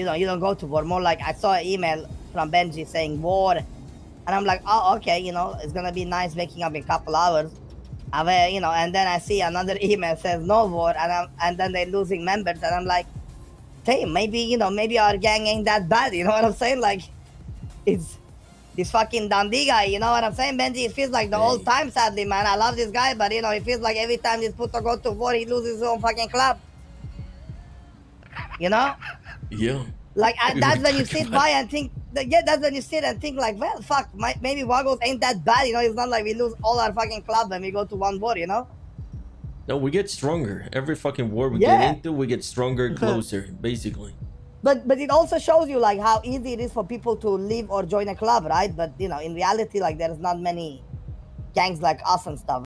you don't go to war. More like I saw an email from Benji saying war, and I'm like, oh, okay, it's gonna be nice waking up in a couple hours. And then I see another email says no war, and then they're losing members, and I'm like, hey, maybe our gang ain't that bad. You know what I'm saying? Like, it's this fucking Dundee guy. You know what I'm saying, Benji? It feels like the old time, sadly, man. I love this guy, but it feels like every time this puto goes to war, he loses his own fucking club. You know? Yeah. Like that's when you sit by and think. Yeah, that's when you sit and think like, well, fuck, maybe Wuggles ain't that bad. It's not like we lose all our fucking club when we go to one war. No, we get stronger. Every fucking war we get into, we get stronger, closer, basically. But it also shows you like how easy it is for people to leave or join a club, right? But in reality, like there's not many gangs like us and stuff.